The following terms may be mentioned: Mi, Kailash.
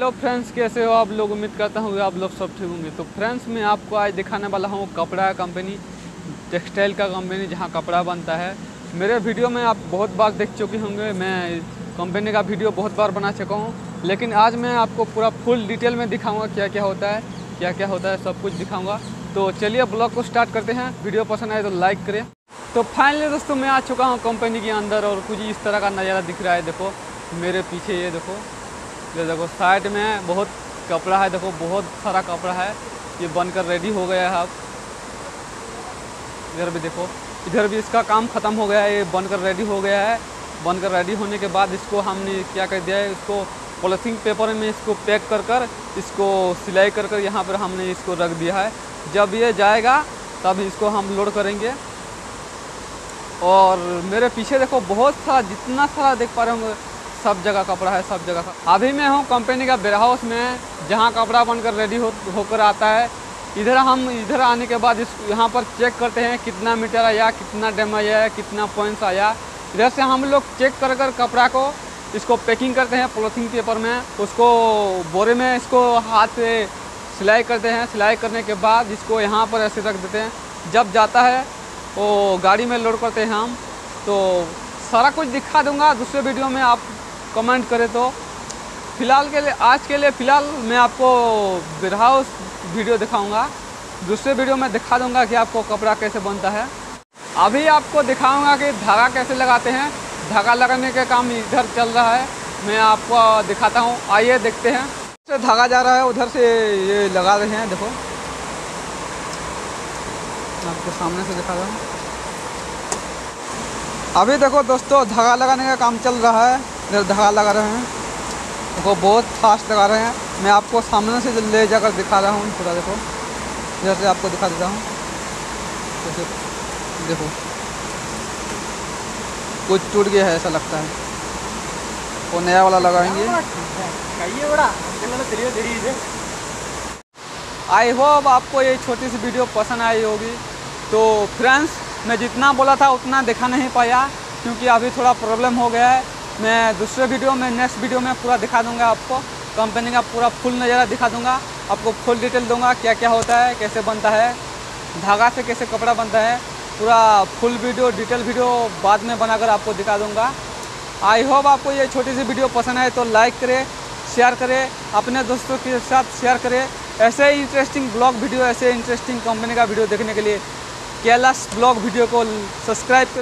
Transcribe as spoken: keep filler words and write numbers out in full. Hello friends, कैसे हो आप लोग। उम्मीद करता हूँ आप लोग सब ठीक होंगे। तो फ्रेंड्स, मैं आपको आज दिखाने वाला हूँ कपड़ा कंपनी, टेक्सटाइल का कंपनी जहाँ कपड़ा बनता है। मेरे वीडियो में आप बहुत बार देख चुके होंगे, मैं कंपनी का वीडियो बहुत बार बना चुका हूँ, लेकिन आज मैं आपको पूरा फुल डिटेल में दिखाऊँगा क्या क्या होता है, क्या क्या होता है, सब कुछ दिखाऊँगा। तो चलिए ब्लॉग को स्टार्ट करते हैं। वीडियो पसंद आए तो लाइक करें। तो फाइनली दोस्तों, मैं आ चुका हूँ कंपनी के अंदर और कुछ इस तरह का नज़ारा दिख रहा है। देखो मेरे पीछे, ये देखो, ये देखो साइड में बहुत कपड़ा है। देखो बहुत सारा कपड़ा है, ये बनकर रेडी हो गया है। आप इधर भी देखो, इधर भी इसका काम ख़त्म हो गया है, ये बनकर रेडी हो गया है। बनकर रेडी होने के बाद इसको हमने क्या कर दिया है, इसको पॉलिथिन पेपर में इसको पैक कर कर इसको सिलाई कर कर यहाँ पर हमने इसको रख दिया है। जब ये जाएगा तब इसको हम लोड करेंगे। और मेरे पीछे देखो बहुत सारा, जितना सारा देख पा रहे होंगे सब जगह कपड़ा है, सब जगह का। अभी मैं हूँ कंपनी का वेयर हाउस में, जहाँ कपड़ा बनकर रेडी हो होकर आता है। इधर हम इधर आने के बाद इस यहाँ पर चेक करते हैं कितना मीटर आया, कितना डैमेज आया, कितना पॉइंट्स आया। इधर से हम लोग चेक कर कर कपड़ा को इसको पैकिंग करते हैं पॉलिथीन पेपर में, उसको बोरे में, इसको हाथ से सिलाई करते हैं। सिलाई करने के बाद इसको यहाँ पर ऐसे रख देते हैं। जब जाता है वो गाड़ी में लोड करते हैं हम। तो सारा कुछ दिखा दूँगा दूसरे वीडियो में, आप कमेंट करें। तो फिलहाल के लिए, आज के लिए फ़िलहाल मैं आपको वेयर हाउस वीडियो दिखाऊंगा। दूसरे वीडियो में दिखा दूंगा कि आपको कपड़ा कैसे बनता है। अभी आपको दिखाऊंगा कि धागा कैसे लगाते हैं। धागा लगाने का काम इधर चल रहा है, मैं आपको दिखाता हूं। आइए देखते हैं। से धागा जा रहा है, उधर से ये लगा रहे हैं। देखो आपको सामने से दिखा रहा हूँ। अभी देखो दोस्तों, धागा लगाने का काम चल रहा है, इधर धागा लगा रहे हैं। देखो बहुत फास्ट लगा रहे हैं। मैं आपको सामने से ले जाकर दिखा रहा हूँ थोड़ा। देखो इधर से आपको दिखा देता हूँ। तो देखो कुछ टूट गया है ऐसा लगता है, वो नया वाला लगाएंगे। आई होप आपको ये छोटी सी वीडियो पसंद आई होगी। तो फ्रेंड्स, मैं जितना बोला था उतना दिखा नहीं पाया क्योंकि अभी थोड़ा प्रॉब्लम हो गया है। मैं दूसरे वीडियो में, नेक्स्ट वीडियो में पूरा दिखा दूंगा आपको कंपनी का पूरा फुल नज़ारा दिखा दूंगा आपको। फुल डिटेल दूंगा क्या क्या होता है, कैसे बनता है, धागा से कैसे कपड़ा बनता है, पूरा फुल वीडियो, डिटेल वीडियो बाद में बनाकर आपको दिखा दूंगा। आई होप आपको ये छोटी सी वीडियो पसंद आए तो लाइक करें, शेयर करें, अपने दोस्तों के साथ शेयर करें। ऐसे ही इंटरेस्टिंग ब्लॉग वीडियो, ऐसे इंटरेस्टिंग कंपनी का वीडियो देखने के लिए कैलाश ब्लॉग वीडियो को सब्सक्राइब करें।